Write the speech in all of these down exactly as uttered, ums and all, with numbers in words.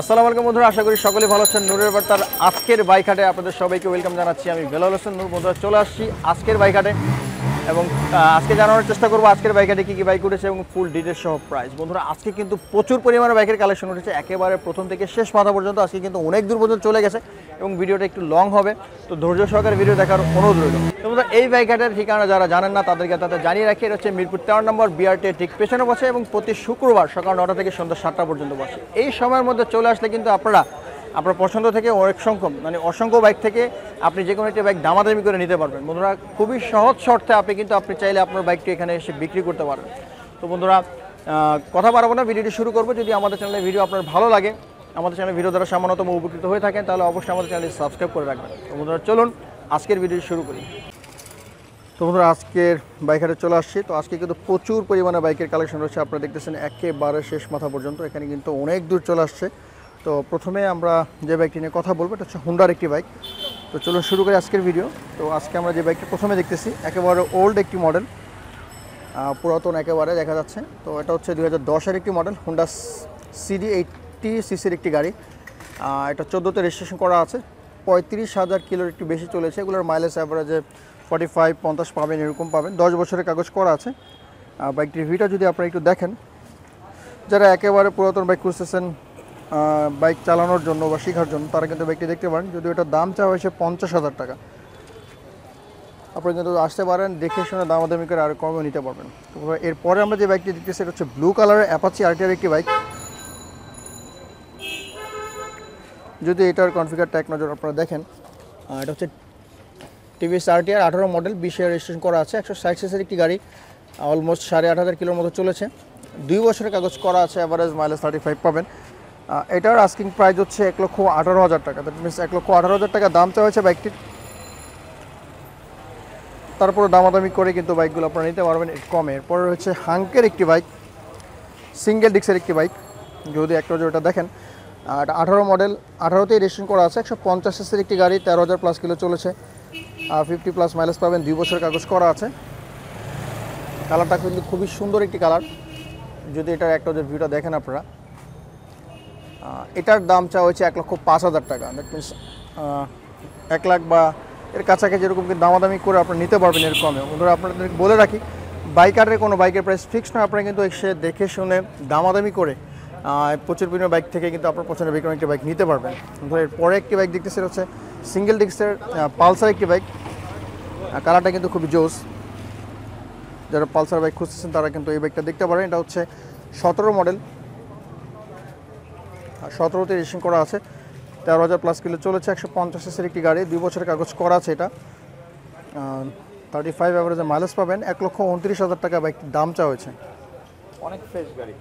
আসসালামু আলাইকুম বন্ধুরা, আশা করি সকলে ভালো আছেন। নূরের বার্তার আজকের বাইকহাটে আপনাদের সবাইকে ওয়েলকাম জানাচ্ছি। আমি বেলাল হোসেন নূর। বন্ধুরা, চলে আসছি আজকের বাইকহাটে এবং আজকে জানানোর চেষ্টা করবো আজকের বাইকহাটে কী কী বাইক উঠেছে এবং ফুল ডিটেলস সহ প্রাইস। বন্ধুরা, আজকে কিন্তু প্রচুর পরিমাণে বাইকের কালেকশন উঠেছে, একেবারে প্রথম থেকে শেষ মাথা পর্যন্ত। আজকে কিন্তু অনেক দূর পর্যন্ত চলে গেছে এবং ভিডিওটা একটু লং হবে, তো ধৈর্য সহকারে ভিডিও দেখার অনুরোধ রইল। তো বন্ধুরা, এই বাইকহাটের ঠিকানা যারা জানেন না তাদেরকে তাদের জানিয়ে রাখি, এটা হচ্ছে মিরপুর তেরো নম্বর বিআরটি ঠিক পেছনে বসে এবং প্রতি শুক্রবার সকাল নটা থেকে সন্ধ্যা সাতটা পর্যন্ত বসে। এই সময়ের মধ্যে চলে আসলে কিন্তু আপনারা আপনার পছন্দ থেকে অনেক সংখ্যক মানে অসংখ্য বাইক থেকে আপনি যে কোনো একটি বাইক দামাদামি করে নিতে পারবেন। বন্ধুরা, খুবই সহজ শর্তে আপনি কিন্তু আপনি চাইলে আপনার বাইকটি এখানে এসে বিক্রি করতে পারবেন। তো বন্ধুরা, কথা বাড়াবো না, ভিডিওটি শুরু করবো। যদি আমাদের চ্যানেলের ভিডিও আপনার ভালো লাগে, আমাদের চ্যানেলের ভিডিও দ্বারা সামান্যতম উপকৃত হয়ে থাকেন, তাহলে অবশ্যই আমাদের চ্যানেলটি সাবস্ক্রাইব করে রাখবেন। তো বন্ধুরা, চলুন আজকের ভিডিওটি শুরু করি। তো বন্ধুরা, আজকের বাইকহাটে চলে আসছি। তো আজকে কিন্তু প্রচুর পরিমাণে বাইকের কালেকশন রয়েছে, আপনারা দেখতেছেন একেবারে শেষ মাথা পর্যন্ত। এখানে কিন্তু অনেক দূর চলে আসছে। তো প্রথমে আমরা যে বাইকটি নিয়ে কথা বলবো, এটা হচ্ছে হোন্ডার একটি বাইক। তো চলুন শুরু করি আজকের ভিডিও। তো আজকে আমরা যে বাইকটা প্রথমে দেখতেছি একেবারে ওল্ড একটি মডেল, পুরাতন একেবারে দেখা যাচ্ছে। তো এটা হচ্ছে দুই হাজার দশের একটি মডেল, হোন্ডা সিডি এইটটি সিসির একটি গাড়ি। এটা চোদ্দোতে রেজিস্ট্রেশন করা আছে, পঁয়ত্রিশ হাজার কিলোর একটু বেশি চলেছে। এগুলোর মাইলেজ অ্যাভারেজে ফর্টি ফাইভ পঞ্চাশ পাবেন, এরকম পাবেন। দশ বছরের কাগজ করা আছে। বাইকটির রিভিউটা যদি আপনারা একটু দেখেন, যারা একেবারে পুরাতন বাইক খুঁজতেছেন বাইক চালানোর জন্য বা শেখার জন্য, তারা কিন্তু বাইকটি দেখতে পারেন। যদিও এটার দাম চাওয়া হয়েছে পঞ্চাশ হাজার টাকা, আপনারা কিন্তু আসতে পারেন, দেখে শুনে দামাদামি করে আর কমে নিতে পারবেন। তো এরপরে আমরা যে বাইকটি দেখতেছি এটা হচ্ছে ব্লু কালারের অ্যাপাচি আরটিআর একটি বাইক। যদি এটার কনফিগারটা এক নজর আপনারা দেখেন, এটা হচ্ছে টিভিএস আরটিআর আঠারো মডেল, বিশে রেজিস্ট্রেশন করা আছে, একশো ষাট সিসির একটি গাড়ি। অলমোস্ট সাড়ে আট হাজার কিলোর মতো চলেছে, দুই বছরের কাগজ করা আছে, অ্যাভারেজ মাইলেজ থার্টি ফাইভ পাবেন। এটার আস্কিং প্রাইস হচ্ছে এক লক্ষ আঠারো হাজার টাকা। দ্যাট মিনস এক লক্ষ আঠারো হাজার টাকা দাম চাওয়া হয়েছে বাইকটির। তারপরে দামাদামি করে কিন্তু বাইকগুলো আপনারা নিতে পারবেন কমে। এরপরে হচ্ছে হাঙ্কের একটি বাইক, সিঙ্গেল ডিক্সের একটি বাইক। যদি একটা যেটা দেখেন, এটা আঠারো মডেল, আঠারোতেই রেজিস্ট্রেশন করা আছে, একশো পঞ্চাশ সিসির একটি গাড়ি, তেরো হাজার প্লাস কিলো চলেছে, ফিফটি প্লাস মাইলেজ পাবেন, দুই বছর কাগজ করা আছে। কালারটা কিন্তু খুবই সুন্দর একটি কালার। যদি এটার একটা যে ভিউটা দেখেন আপনারা, এটার দাম চাওয়া হয়েছে এক লক্ষ পাঁচ হাজার টাকা। দ্যাট মিনস এক লাখ বা এর কাছাকাছি এরকম কিন্তু দামাদামি করে আপনারা নিতে পারবেন এর কমে। বন্ধুরা, আপনাদের বলে রাখি বাইকারের কোনো বাইকের প্রাইস ফিক্স না, আপনারা কিন্তু সে দেখে শুনে দামাদামি করে প্রচুর পরিমাণ বাইক থেকে কিন্তু আপনার পছন্দের বিক্রম একটি বাইক নিতে পারবেন। এর পরে একটি বাইক দেখতেছি, এটা হচ্ছে সিঙ্গেল ডিক্সের পালসার একটি বাইক। কালারটা কিন্তু খুবই জোস, যারা পালসার বাইক খুঁজতেছেন তারা কিন্তু এই বাইকটা দেখতে পারেন। এটা হচ্ছে সতেরো মডেল, সতেরোতে রেজিস্ট্রেশন করা আছে, তেরো হাজার প্লাস কিলো চলেছে, একশো পঞ্চাশ সিসির একটি গাড়ি, দুই বছরের কাগজ করা আছে। এটা থার্টি ফাইভ অ্যাভারেজে মাইলেজ পাবেন, এক লক্ষ উনত্রিশ হাজার টাকা বাইকটির দাম চাওয়া হয়েছে। অনেক ফ্রেশ গাড়ি,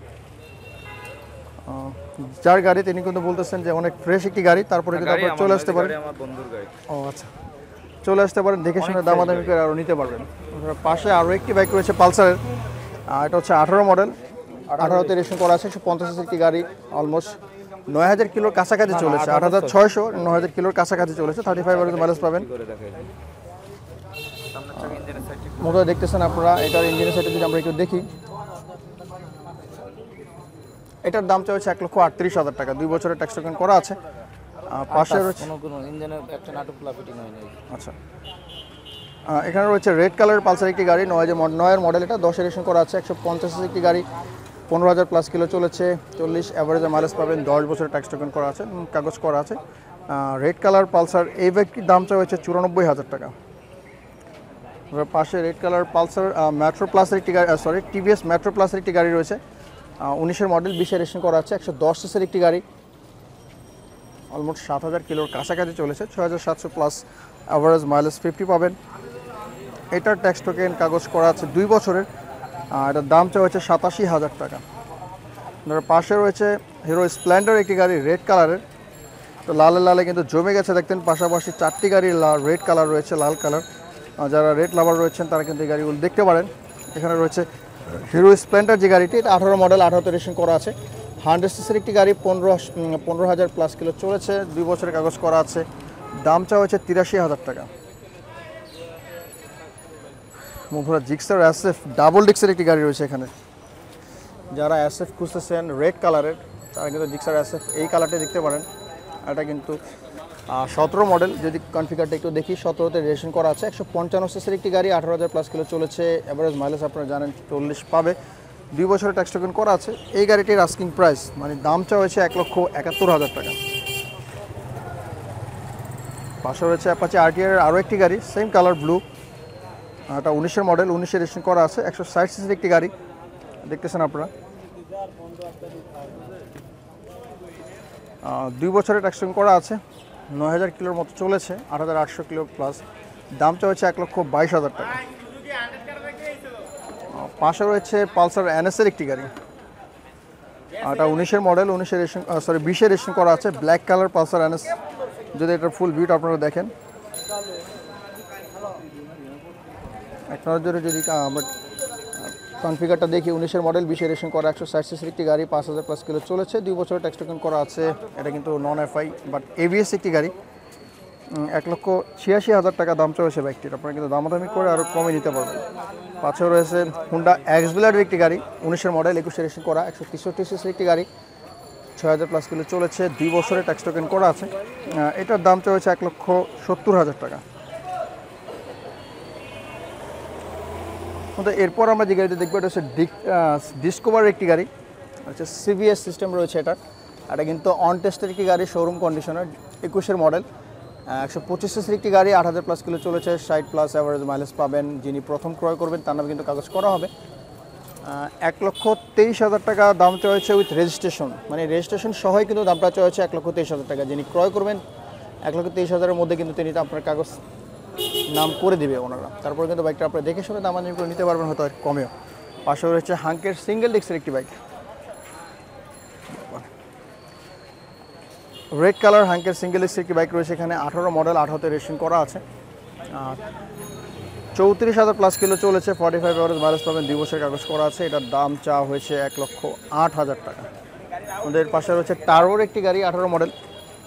যার গাড়ি তিনি কিন্তু বলতেছেন যে অনেক ফ্রেশ একটি গাড়ি। তারপরে কিন্তু আপনারা চলে আসতে পারেন। ও আচ্ছা, চলে আসতে পারেন, দেখে শুনে দামাদামি করে আরও নিতে পারবেন। পাশে আরও একটি বাইক রয়েছে পালসারের, এটা হচ্ছে আঠারো মডেল, আঠারোতে রেজিস্ট্রেশন করা আছে, একশো পঞ্চাশ সিসির একটি গাড়ি, অলমোস্ট নয় হাজার কিলোর কাছাকাছি চলেছে, আট হাজার ছয়শো নয় হাজার কিলোর কাছাকাছি চলেছে, থার্টি ফাইভ হাজার মাইলেজ পাবেন। মোটর দেখতেছেন আপনারা, এটার ইঞ্জিনের সাইডে যদি আমরা একটু দেখি, এটার দাম চাইছে এক লক্ষ আটত্রিশ হাজার টাকা, দুই বছরের ট্যাক্স টোকেন করা আছে। পাশে রয়েছে আচ্ছা, এখানে রয়েছে রেড কালারের পালসার একটি গাড়ি, নয় হাজার নয়ের মডেল, এটা দশের রেজিস্ট্রেশন করা আছে, একশো পঞ্চাশ একটি গাড়ি, পনেরো হাজার প্লাস কিলো চলেছে, চল্লিশ অ্যাভারেজে মাইলেজ পাবেন, দশ বছরের ট্যাক্স টোকেন করা আছে, কাগজ করা আছে। রেড কালার পালসার এই বাইকটির দাম চাওয়া হয়েছে চুরানব্বই হাজার টাকা। পাশে রেড কালার পালসার মেট্রো প্লাসের একটি গাড়ি, সরি টিভিএস মেট্রো প্লাসের একটি গাড়ি রয়েছে, উনিশের মডেল, বিশে রেজিস্ট্রেশন করা আছে, একশো দশ সিসির একটি গাড়ি, অলমোস্ট সাত হাজার কিলোর কাছাকাছি চলেছে, ছয় হাজার সাতশো প্লাস অ্যাভারেজ মাইলেজ ফিফটি পাবেন। এটার ট্যাক্স টোকেন কাগজ করা আছে, দুই বছরের, এটার দাম চাওয়া হয়েছে সাতাশি হাজার টাকা। ধরো পাশে রয়েছে হিরো স্প্লেন্ডার একটি গাড়ি, রেড কালারের। তো লালে লালে কিন্তু জমে গেছে দেখতেন, পাশাপাশি চারটি গাড়ি লাল রেড কালার রয়েছে, লাল কালার। যারা রেড লাভার রয়েছেন তারা কিন্তু এই গাড়িগুলো দেখতে পারেন। এখানে রয়েছে হিরো স্প্লেন্ডার যে গাড়িটি, এটা আঠারো মডেল, আঠারোতে রেজিস্ট্রেশন করা আছে, হান্ড্রেড সিসির একটি গাড়ি, পনেরো পনেরো হাজার প্লাস কিলো চলেছে, দুই বছরের কাগজ করা আছে, দাম চাওয়া হয়েছে তিরাশি হাজার টাকা। মোভরা জিক্সার এসএফ ডাবল ডিক্সের একটি গাড়ি রয়েছে এখানে, যারা এসএফ খুঁজতেছেন রেড কালারের, তারা কিন্তু জিক্সার এস এই কালারটা দেখতে পারেন এটা কিন্তু seventeen মডেল যদি কনফিগারটা একটু দেখি seventeen তে রেজিস্ট্রেশন করা আছে one fifty সিসির একটি গাড়ি eighteen thousand প্লাস কিলো চলেছে এভারেজ মাইলেজ আপনারা জানেন forty পাবে দুই বছরের ট্যাক্স টোকেন করা আছে এই গাড়িটির আস্কিং প্রাইস মানে দাম চাওয়া হয়েছে one lakh seventy-one thousand টাকা পাশে রয়েছে Apache R T R আরো একটি গাড়ি সেম কালার ব্লু এটা nineteen এর মডেল nineteen এ রেজিস্ট্রেশন করা আছে one sixty সিসির একটি গাড়ি দেখতেছেন আপনারা দুই বছরের ট্যাক্স টোকেন করা আছে nine thousand কিলোর মতো চলেছে eight thousand eight hundred kilo plus দাম চা হচ্ছে one lakh twenty-two thousand টাকা পাশে রয়েছে Pulsar N S এর একটি গাড়ি এটা nineteen এর মডেল nineteen এর সরি twenty এর রেজিস্ট্রেশন করা আছে black colour Pulsar N S যদি এটা ফুল ভিউটা আপনারা দেখেন আপনারা যদি যদি আমরা কনফিগারটা দেখি nineteen এর মডেল twenty এর রেজিস্ট্রেশন করা one sixty সিসির একটি গাড়ি five thousand প্লাস কিলো চলেছে দুই বছর ট্যাক্স টোকেন করা আছে এটা কিন্তু নন এফআই বাট এবিএস একটি গাড়ি one lakh eighty-six thousand টাকা দাম চাওয়া হয়েছে বাইকটির আপনারা কিন্তু দামাদামি করে আরো কমে নিতে পারবেন পাশে রয়েছে Honda এক্সভিলারের একটি গাড়ি nineteen এর মডেল twenty-one এর রেজিস্ট্রেশন করা one sixty-three সিসির একটি গাড়ি six thousand প্লাস কিলো চলেছে দুই বছরের ট্যাক্স টোকেন করা আছে এটার দাম চাওয়া হয়েছে one lakh seventy thousand টাকা তো এরপর আমরা যে গাড়িটা দেখব এটা হচ্ছে ডিসকভার একটি গাড়ি আচ্ছা সিবিএস সিস্টেম রয়েছে এটা এটা কিন্তু অন টেস্টের একটি গাড়ি শোরুম কন্ডিশনার twenty-one এর মডেল one twenty-five সিসির একটি গাড়ি eight thousand প্লাস কিলো চলেছে sixty প্লাস এভারেজ মাইলেজ পাবেন যিনি প্রথম ক্রয় করবেন তার নামে কিন্তু কাগজ করা হবে one lakh twenty-three thousand টাকা দাম চাওয়া হয়েছে উইথ রেজিস্ট্রেশন মানে রেজিস্ট্রেশন সহই কিন্তু দামটা চাওয়া হয়েছে one lakh twenty-three thousand টাকা যিনি ক্রয় করবেন one lakh twenty-three thousand এর মধ্যে কিন্তু তিনি আপনার কাগজ নাম করে দিবে ওনারা তারপর কিন্তু বাইকটা আপনারা দেখে শুনে দাম অনুযায়ী নিতে পারবেন হয়তো কমেও পাশে রয়েছে হাঙ্কের সিঙ্গেল ডিক্সের একটি বাইক রেড কালার হাঙ্কের সিঙ্গেল ডিক্সের একটি বাইক রয়েছে এখানে eighteen মডেল eighteen তে রেজিস্ট্রেশন করা আছে thirty-four thousand প্লাস কিলো চলেছে forty-five এভারেজ মাইলেজ পাবেন দুই বছরের কাগজ করা আছে এটার দাম চা হয়েছে one lakh eight thousand টাকা ওদের পাশে রয়েছে টার্বোর একটি গাড়ি eighteen মডেল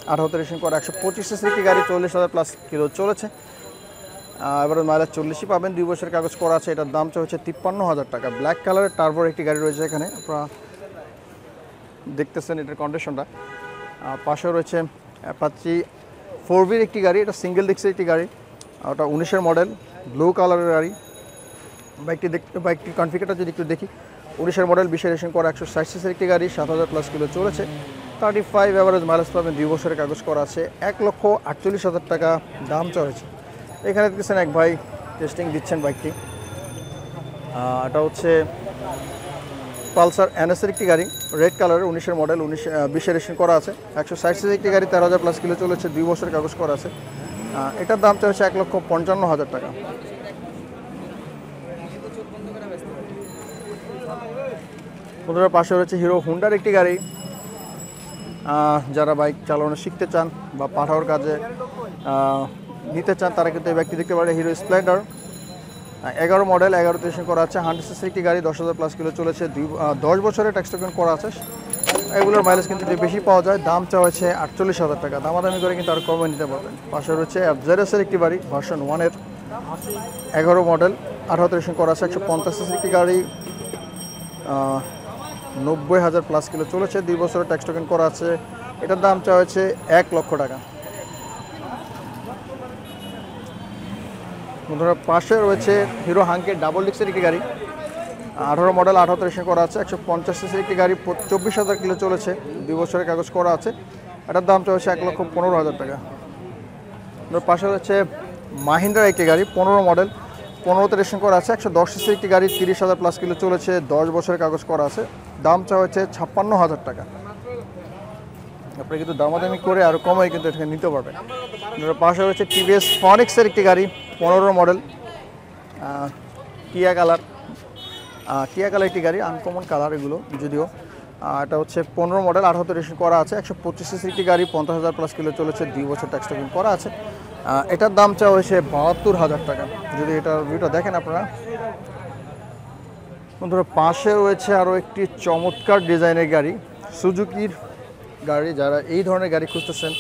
eighteen তে রেজিস্ট্রেশন করা one twenty-five সিসির একটি গাড়ি forty thousand প্লাস কিলো চলেছে এবারে মাইলেজ forty পাবেন দুই বছরের কাগজ করা আছে এটার দাম হচ্ছে fifty-three thousand টাকা ব্ল্যাক কালারের টার্বোর একটি গাড়ি রয়েছে এখানে আপনারা দেখতেছেন এটার কন্ডিশনটা পাশে রয়েছে Apache four V এর একটি গাড়ি এটা সিঙ্গেল ডিক্সের একটি গাড়ি ওটা nineteen এর মডেল ব্লু কালারের গাড়ি বাইকটি দেখতে বাইকটি কনফিগারটা যদি একটু দেখি nineteen এর মডেল twenty এর রেজিস্ট্রেশন করা one sixty সিসির একটি গাড়ি seven thousand প্লাস কিলো চলেছে thirty-five এভারেজ মাইলেজ পাবেন দুই বছরের কাগজ করা আছে one lakh forty-eight thousand টাকা দাম চলেছে এখানে দেখছেন এক ভাই টেস্টিং দিচ্ছেন বাইকটি এটা হচ্ছে Pulsar N S এর একটি গাড়ি রেড কালারের nineteen এর মডেল nineteen twenty এর রেজিস্ট্রেশন করা আছে one sixty সিসির একটি গাড়ি thirteen thousand প্লাস কিলো চলেছে দুই বছরের কাগজ করা আছে এটার দাম চা হচ্ছে one lakh fifty-five thousand টাকা বন্ধুরা পাশে রয়েছে হিরো হোন্ডার একটি গাড়ি যারা বাইক চালানো শিখতে চান বা পাঠাওয়ার কাজে নিতে চান তারা কিন্তু এই ব্যক্তি দেখতে পারে Hero Splendor eleven model eleven তে রেজিস্ট্রেশন করা আছে one hundred সিসির একটি গাড়ি ten thousand প্লাস কিলো চলেছে ten বছরের ট্যাক্স টোকেন করা আছে এগুলোর মাইলেজ কিন্তু বেশি পাওয়া যায় দাম চাওয়া হয়েছে forty-eight thousand টাকা দামাদামি করে কিন্তু আর কমে নিতে পারবেন পাশে রয়েছে F Z R S এর একটি গাড়ি ভার্সন one এর eleven মডেল eighteen তে রেজিস্ট্রেশন করা আছে one fifty সিসির একটি গাড়ি ninety thousand প্লাস কিলো চলেছে দুই বছরের ট্যাক্স টোকেন করা আছে এটার দাম চাওয়া হয়েছে one lakh টাকা বন্ধুরা পাশে রয়েছে হিরো হাঙ্কের ডাবল ডিক্সের একটি গাড়ি eighteen মডেল eighteen তে রেজিস্ট্রেশন করা আছে one fifty সিসির একটি গাড়ি twenty-four thousand কিলো চলেছে দুই বছরের কাগজ করা আছে এটার দাম চলেছে one lakh fifteen thousand টাকা বন্ধুরা পাশে রয়েছে মাহিন্দ্রার একটি গাড়ি fifteen মডেল fifteen তে রেজিস্ট্রেশন করা আছে one ten সিসির একটি গাড়ি thirty thousand প্লাস কিলো চলেছে ten বছরের কাগজ করা আছে দাম চা হচ্ছে fifty-six thousand টাকা আপনারা কিন্তু দামাদামি করে আরও কমে কিন্তু এখানে নিতে পারবেন বন্ধুরা পাশে রয়েছে টিভিএস ফনিক্সের একটি গাড়ি fifteen মডেল টিয়া কালার টিয়া কালার একটি গাড়ি আনকমন কালার এগুলো যদিও এটা হচ্ছে fifteen মডেল eighteen তে রেজিস্ট্রেশন করা আছে one twenty-five সিসির একটি গাড়ি fifty thousand প্লাস কিলো চলেছে দুই বছর ট্যাক্স টোকেন করা আছে এটার দাম চাওয়া হয়েছে বাহাত্তর হাজার টাকা যদি এটার ভিউটা দেখেন আপনারা বন্ধুরা পাশে রয়েছে আরও একটি চমৎকার ডিজাইনের গাড়ি সুজুকির গাড়ি যারা এই ধরনের গাড়ি খুঁজতেছেন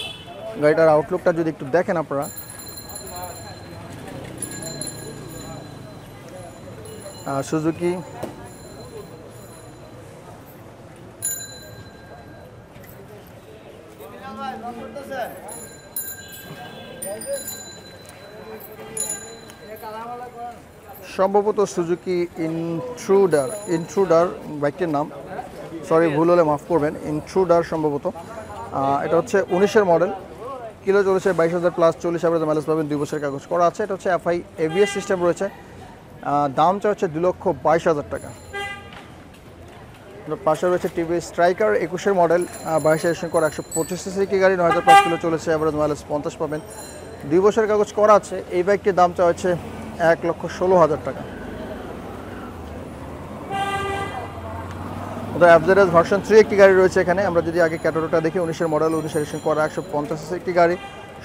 গাড়িটার আউটলুকটা যদি একটু দেখেন আপনারা Suzuki সম্ভবত সুজুকি ইন্ট্রুডার ইন্ট্রুডার বাইকটির নাম, সরি ভুল হলে মাফ করবেন, ইন্ট্রুডার সম্ভবত। এটা হচ্ছে উনিশের মডেল, কিলো চলেছে বাইশ হাজার প্লাস, চল্লিশ হাজার মাইলেজ পাবেন, দুই বছরের কাগজ করা আছে। এটা হচ্ছে এফআই এবিএস সিস্টেম রয়েছে, দামটা হচ্ছে দু লক্ষ বাইশ হাজার টাকা। পাশে রয়েছে টিভিএস স্ট্রাইকার একুশের মডেল, বাইশ হাজার করা, একশো পঁচিশ সিসি কি গাড়ি, নয় হাজার পাঁচ কিলো চলেছে, অ্যাভারেজ মাইলেজ পঞ্চাশ পাবেন, দুই বছরের কাগজ করা আছে। এই বাইকটির দামটা হচ্ছে এক লক্ষ ষোলো হাজার টাকা। এফজেড এস ভার্সন থ্রি একটি গাড়ি রয়েছে এখানে। আমরা যদি আগে ক্যাটালগটা দেখি, উনিশের মডেল, উনিশ এডিশন করা, একশো পঞ্চাশ সিসি একটি গাড়ি,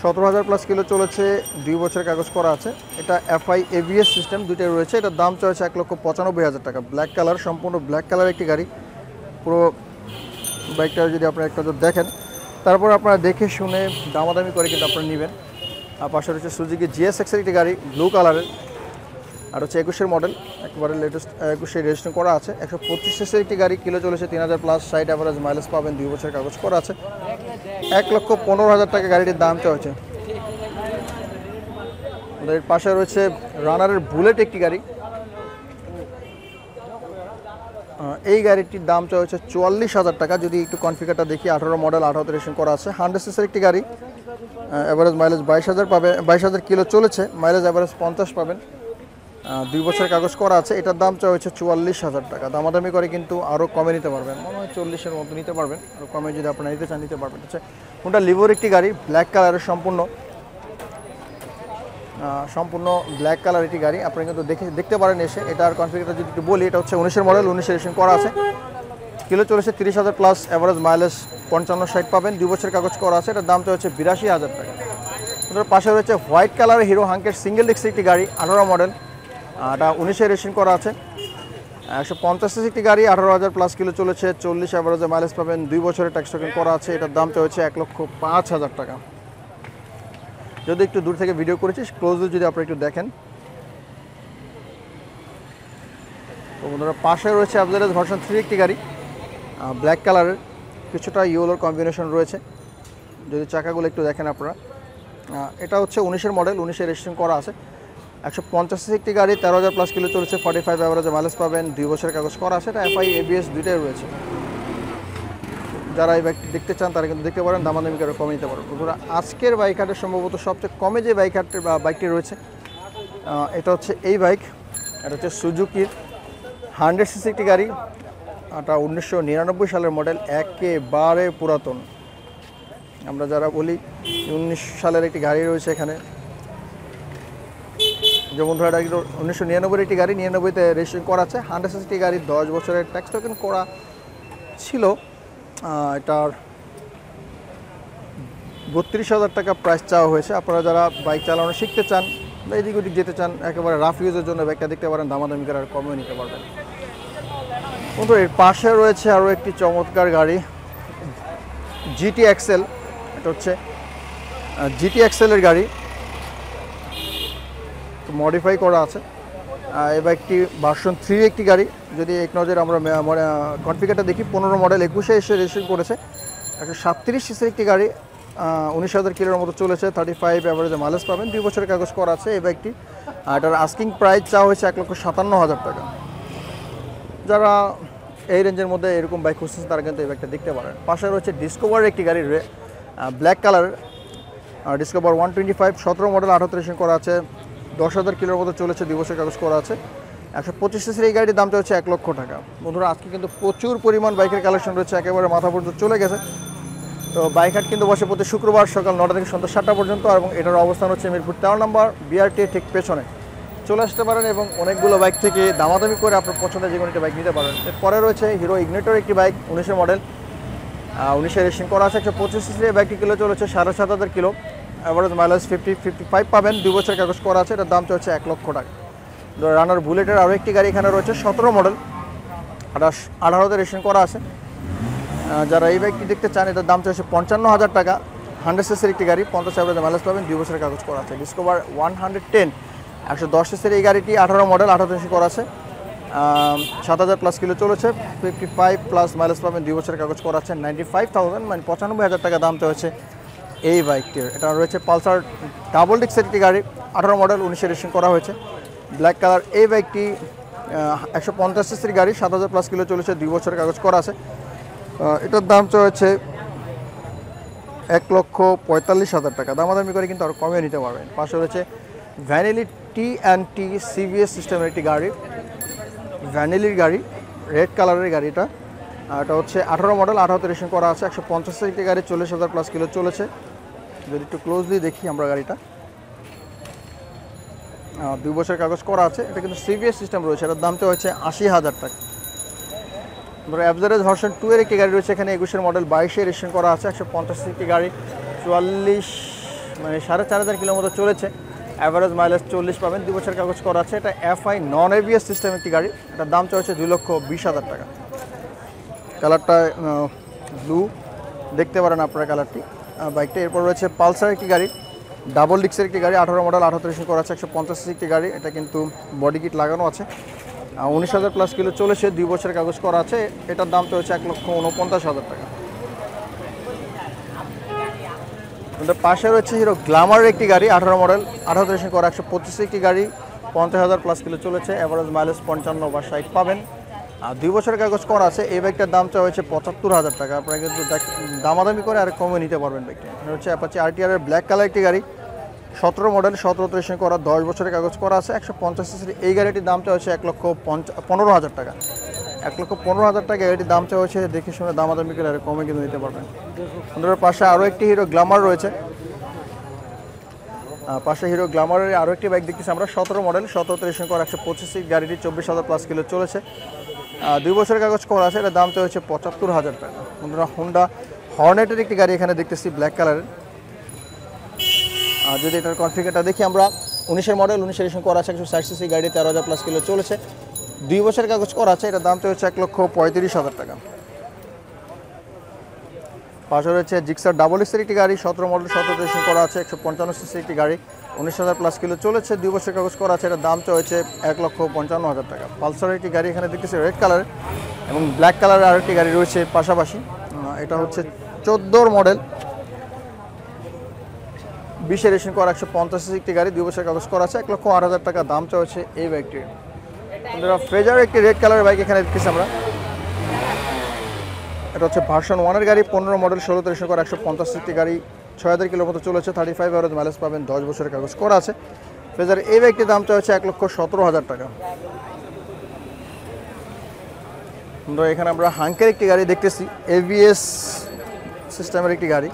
সতেরো হাজার প্লাস কিলো চলেছে, দুই বছরের কাগজ করা আছে। এটা এফআই এবিএস সিস্টেম দুইটাই রয়েছে। এটার দাম চলেছে এক লক্ষ পঁচানব্বই হাজার টাকা। ব্ল্যাক কালার, সম্পূর্ণ ব্ল্যাক কালার একটি গাড়ি। পুরো বাইকটা যদি আপনারা একটা দেখেন, তারপর আপনারা দেখে শুনে দামাদামি করে কিন্তু আপনারা নেবেন। আর পাশে রয়েছে সুজুকি জিএস এক্সের একটি গাড়ি ব্লু কালারের, আর হচ্ছে একুশের মডেল, একবারে লেটেস্ট একুশে রেজিস্ট্রেশন করা আছে, একশো পঁচিশ সিসির একটি গাড়ি, কিলো চলেছে তিন হাজার প্লাস, সাইড অ্যাভারেজ মাইলেজ পাবেন, দুই বছরের কাগজ করা আছে। এক লক্ষ পনেরো হাজার টাকা গাড়িটির দাম চাওয়া। এর পাশে রয়েছে রানারের বুলেট একটি গাড়ি, এই গাড়িটির দাম চাওয়া হচ্ছে চুয়াল্লিশ হাজার টাকা। যদি একটু কনফিগারটা দেখি, আঠারো মডেল, আঠারোতে রেজিস্ট্রেশন করা আছে, হান্ড্রেড সিসির একটি গাড়ি, অ্যাভারেজ মাইলেজ বাইশ হাজার পাবে, বাইশ হাজার কিলো চলেছে, মাইলেজ অ্যাভারেজ পঞ্চাশ পাবেন, দুই বছরের কাগজ করা আছে। এটার দাম চাওয়া হচ্ছে চুয়াল্লিশ হাজার টাকা। দামাদামি করে কিন্তু আরও কমে নিতে পারবেন, মনে হয় চল্লিশের মতো নিতে পারবেন, আরও কমে যদি আপনারা নিতে চান নিতে পারবেন। হচ্ছে ওটা লিভোর একটি গাড়ি, ব্ল্যাক কালারের, সম্পূর্ণ সম্পূর্ণ ব্ল্যাক কালার একটি গাড়ি, আপনি কিন্তু দেখে দেখতে পারেন এসে। এটার কনফিগারটা যদি একটু বলি, এটা হচ্ছে উনিশের মডেল, উনিশে রেজিস্ট্রেশন করা আছে, কিলো চলেছে তিরিশ হাজার প্লাস, অ্যাভারেজ মাইলেজ পঞ্চান্ন ষাট পাবেন, দুই বছরের কাগজ করা আছে। এটার দামটা হচ্ছে বিরাশি হাজার টাকা। ওটার পাশে রয়েছে হোয়াইট কালারের হিরো হাঙ্কের সিঙ্গেল ডিস্ক একটি গাড়ি, আঠারো মডেল, এটা উনিশে রেজিস্ট্রেশন করা আছে, একশো পঞ্চাশ সিসি একটি গাড়ি, আঠারো হাজার প্লাস কিলো চলেছে, চল্লিশ অ্যাভারেজে মাইলেজ পাবেন, দুই বছরের ট্যাক্স টোকেন করা আছে। এটার দাম হচ্ছে এক লক্ষ পাঁচ হাজার টাকা। যদি একটু দূর থেকে ভিডিও করেছি, ক্লোজলি যদি আপনারা একটু দেখেন তো বন্ধুরা, পাশে রয়েছে এফজেড এস ভার্সন থ্রি একটি গাড়ি, ব্ল্যাক কালারের, কিছুটা ইয়েলোর কম্বিনেশন রয়েছে, যদি চাকাগুলো একটু দেখেন আপনারা। এটা হচ্ছে উনিশের মডেল, উনিশে রেজিস্ট্রেশন করা আছে, একশো পঞ্চাশ সিসি একটি গাড়ি, তেরো হাজার প্লাস কিলো চলেছে, ফর্টি ফাইভ অ্যাভারেজে মাইলেজ পাবেন, দুই বছরের কাগজ করা আছে। এটা এফআই এবিএস দুইটাই রয়েছে। যারা এই বাইকটি দেখতে চান তারা কিন্তু দেখতে পারেন, দামাদামি করে কমে নিতে পারেন। বন্ধুরা, আজকের বাইক হাটে সম্ভবত সবচেয়ে কমে যে বাইক হাটে বাইকটি রয়েছে, এটা হচ্ছে এই বাইক। এটা হচ্ছে সুজুকির হান্ড্রেড সিসি একটি গাড়ি, এটা উনিশশো নিরানব্বই সালের মডেল, একেবারে পুরাতন। আমরা যারা বলি উনিশ সালের একটি গাড়ি রয়েছে এখানে, যে বন্ধুরা এটা কিন্তু উনিশশো নিরানব্বই একটি গাড়ি, নিরানব্বইতে রেজিস্ট্রেশন করা আছে, হান্ড্রেড সিসি একটি গাড়ি, দশ বছরের ট্যাক্স টোকেন করা ছিল। এটার বত্রিশ হাজার টাকা প্রাইস চাওয়া হয়েছে। আপনারা যারা বাইক চালানো শিখতে চান, এদিক ওদিক যেতে চান, একেবারে রাফ ইউজের জন্য বাইকটা দেখতে পারেন, দামাদামি করে আর কমে নিতে পারবেন। কিন্তু এর পাশে রয়েছে আরও একটি চমৎকার গাড়ি, জিটি এক্সেল। এটা হচ্ছে জিটি এক্সেলের গাড়ি, মডিফাই করা আছে। এই বাইকটি ভার্সন থ্রি একটি গাড়ি। যদি এক নজরে আমরা কনফিগারটা দেখি, পনেরো মডেল, একুশে এসে রেজিস্ট্রেশন করেছে, একশো সাতত্রিশ সিসির একটি গাড়ি, উনিশ হাজার কিলোর মতো চলেছে, থার্টি ফাইভ অ্যাভারেজে মাইলেজ পাবেন, দুই বছরের কাগজ করা আছে এই বাইকটি। আর এটার আস্কিং প্রাইস চাওয়া হয়েছে এক লক্ষ সাতান্ন হাজার টাকা। যারা এই রেঞ্জের মধ্যে এরকম বাইক খুঁজছেন তারা কিন্তু এই বাইকটা দেখতে পারেন। পাশে রয়েছে ডিসকভারের একটি গাড়ি, black colour, Discover one twenty five, সতেরো মডেল, আঠারো রেজিস্ট্রেশন করা আছে, দশ হাজার কিলোর মতো চলেছে, দুই বছরের কাগজ করা আছে, একশো পঁচিশ সিসির এই গাড়ির দাম হচ্ছে এক লক্ষ টাকা। বন্ধুরা, আজকে কিন্তু প্রচুর পরিমাণ বাইকের কালেকশন রয়েছে, একেবারে মাথা পর্যন্ত চলে গেছে। তো বাইক হাট কিন্তু বসে প্রতি শুক্রবার সকাল নটা থেকে সন্ধ্যা সাতটা পর্যন্ত, এবং এটার অবস্থান হচ্ছে মিরপুর তেরো নম্বর বিআরটি ঠিক পেছনে। চলে আসতে পারেন এবং অনেকগুলো বাইক থেকে দামাদামি করে আপনার পছন্দের যে কোনো একটি বাইক নিতে পারেন। এরপরে রয়েছে হিরো ইগনিটর একটি বাইক, উনিশের মডেল, উনিশে রেজিস্ট্রেশন করা আছে, একশো পঁচিশ সিসির এই বাইকটি কিলো চলেছে সাড়ে সাত হাজার kilo, average mileage fifty fifty five পাবেন, দুই বছর কাগজ করা আছে। এটার দাম হচ্ছে এক লক্ষ টাকা। রানার বুলেটের আরও একটি গাড়ি এখানে রয়েছে, সতেরো মডেল, আঠাশ আঠারোতে রেজিস্ট্রেশন করা আছে। যারা এই বাইকটি দেখতে চান, এটার দাম হচ্ছে পঞ্চান্ন হাজার টাকা। হান্ড্রেড সিসির একটি গাড়ি, পঞ্চাশ অ্যাভারেজ মাইলেজ পাবেন, দুই বছরের কাগজ করা আছে। ডিসকভার ওয়ান হান্ড্রেড টেন, একশো দশ সিসির এই গাড়িটি, আঠারো মডেল, আঠারো রেজিস্ট্রেশন করা আছে, সাত হাজার প্লাস কিলো চলেছে, পঞ্চাশ প্লাস মাইলেজ পাবেন, দুই বছরের কাগজ করা আছে, পঁচানব্বই হাজার মানে পঁচানব্বই হাজার টাকা দাম হয়েছে এই বাইকটির। এটা রয়েছে পালসার ডাবল ডিক্সের একটি গাড়ি, আঠারো মডেল, উনিশে রেজিস্ট্রেশন করা হয়েছে, ব্ল্যাক কালার। এই বাইকটি একশো পঞ্চাশ সিসির গাড়ি, সাত হাজার প্লাস কিলো চলেছে, দুই বছরের কাগজ করা আছে। এটার দাম চলেছে এক লক্ষ পঁয়তাল্লিশ হাজার টাকা, দামাদামি করে কিন্তু আরও কমিয়ে নিতে পারবেন। পাশে রয়েছে ভ্যানিলি টি অ্যান্ড টি সিবিএস সিস্টেমের একটি গাড়ি, ভ্যানিলির গাড়ি, রেড কালারের গাড়িটা। এটা হচ্ছে আঠারো মডেল, আঠারোতে রেজিস্ট্রেশন করা আছে, একশো পঞ্চাশ সিসির গাড়ি, চল্লিশ হাজার প্লাস কিলো চলেছে। যদি একটু ক্লোজলি দেখি আমরা গাড়িটা, দুই বছর কাগজ করা আছে, এটা কিন্তু সিবিএস সিস্টেম রয়েছে। এটার দামটা হয়েছে আশি হাজার টাকা। ধরো এফজেড এস ভার্সন টু এর একটি গাড়ি রয়েছে এখানে, একুশের মডেল, বাইশে রেজিস্ট্রেশন করা আছে, একশো পঞ্চাশ সিসির গাড়ি, চুয়াল্লিশ মানে সাড়ে চার হাজার কিলো মতো চলেছে, অ্যাভারেজ মাইলেজ চল্লিশ পাবেন, দুই বছর কাগজ করা আছে। এটা এফআই নন এবিএস সিস্টেম একটি গাড়ি, এটার দাম চলেছে দুই লক্ষ বিশ হাজার টাকা। কালারটা ব্লু, দেখতে পারেন আপনারা কালারটি বাইকটা। এরপর রয়েছে পালসার একটি গাড়ি, ডাবল ডিক্সের একটি গাড়ি, আঠারো মডেল, আঠাত্তর করা আছে, একশো পঞ্চাশ সিসির একটি গাড়ি, এটা কিন্তু বডি কিট লাগানো আছে, উনিশ হাজার প্লাস কিলো চলেছে, দুই বছরের কাগজ করা আছে। এটার দাম চলেছে এক লক্ষ উনপঞ্চাশ হাজার টাকা। পাশে রয়েছে হিরো গ্লামারের একটি গাড়ি, আঠারো মডেল, আঠাত্তর করা, একশো পঁচিশ সিসির একটি গাড়ি, পঞ্চাশ হাজার প্লাস কিলো চলেছে, অ্যাভারেজ মাইলেজ পঞ্চান্ন বা ষাট পাবেন, আর দুই বছরের কাগজ করা আছে। এই বাইকটার দাম চাওয়া হয়েছে পঁচাত্তর হাজার টাকা, আপনারা কিন্তু দামাদামি করে আর কমে নিতে পারবেন বাইকটা। এটা হচ্ছে অ্যাপাচি আরটিআর এর ব্ল্যাক কালার একটি গাড়ি, সতেরো মডেল, সতেরো রেজিস্ট্রেশন করা, দশ বছরের কাগজ করা আছে, একশো পঞ্চাশ সিসির এই গাড়িটির দাম চাওয়া হয়েছে এক লক্ষ পনেরো হাজার টাকা। এক লক্ষ পনেরো হাজার টাকা গাড়িটির দাম চাওয়া হয়েছে, দেখে শুনে দামাদামি করে আর কমে কিন্তু নিতে পারবেন। আমাদের পাশে আরও একটি হিরো গ্লামার রয়েছে, পাশে হিরো গ্লামারের আরও একটি বাইক দেখতেছি আমরা, সতেরো মডেল, সতেরো রেজিস্ট্রেশন করা, একশো পঁচিশ সিসির গাড়িটি, চব্বিশ হাজার প্লাস কিলো চলেছে, দুই বছরের কাগজ করা আছে, এটার দাম তো হচ্ছে পঁচাত্তর হাজার টাকা। বন্ধুরা হোন্ডা হর্নেটের একটি গাড়ি এখানে দেখতেছি, ব্ল্যাক কালারের। আর যদি এটার কনফিগারটা দেখি আমরা, উনিশের মডেল, উনিশের রেজিস্ট্রেশন করা আছে, একশো ষাট সিসি গাড়ি, তেরো হাজার প্লাস কিলো চলেছে, দুই বছরের কাগজ করা আছে, এটার দাম তো হচ্ছে এক লক্ষ পঁয়ত্রিশ হাজার টাকা। পাশে রয়েছে জিক্সার ডাবল এক্সের একটি গাড়ি, সতেরো মডেল, সতেরো রেজিস্ট্রেশন করা আছে, একশো পঞ্চান্ন সিসি একটি গাড়ি, উনিশ হাজার প্লাস কিলো চলেছে, দুই বছর কাগজ করা আছে, এটার দাম হয়েছে এক লক্ষ পঞ্চান্ন হাজার টাকা। পালসারের একটি গাড়ি এখানে দেখতেছি, রেড কালারের এবং ব্ল্যাক কালারের আর একটি গাড়ি রয়েছে পাশাপাশি। এটা হচ্ছে চোদ্দোর মডেল, বিশে রেজিস্ট্রেশন করা, একশো পঞ্চাশ সিসি একটি গাড়ি, দুই বছর কাগজ করা আছে, এক লক্ষ আট হাজার টাকা দাম হয়েছে এই বাইকটির। ফেজারের একটি রেড কালারের বাইক এখানে দেখতেছি আমরা, এটা হচ্ছে ভার্সন ওয়ানের গাড়ি, পনেরো মডেল, ষোলো রেজিস্ট্রেশন করা, একশো পঞ্চাশ সিসি গাড়ি, ছয় হাজার কিলো মতো চলেছে, থার্টি ফাইভ অ্যাভারেজ মাইলেজ পাবেন, দশ বছরের কাগজ করা আছে। ফেজার এই বাইকটির দাম চাইছে এক লক্ষ সতেরো হাজার টাকা। এখানে আমরা হাঙ্কের একটি গাড়ি দেখতেছি, এবিএস সিস্টেমের একটি গাড়ি,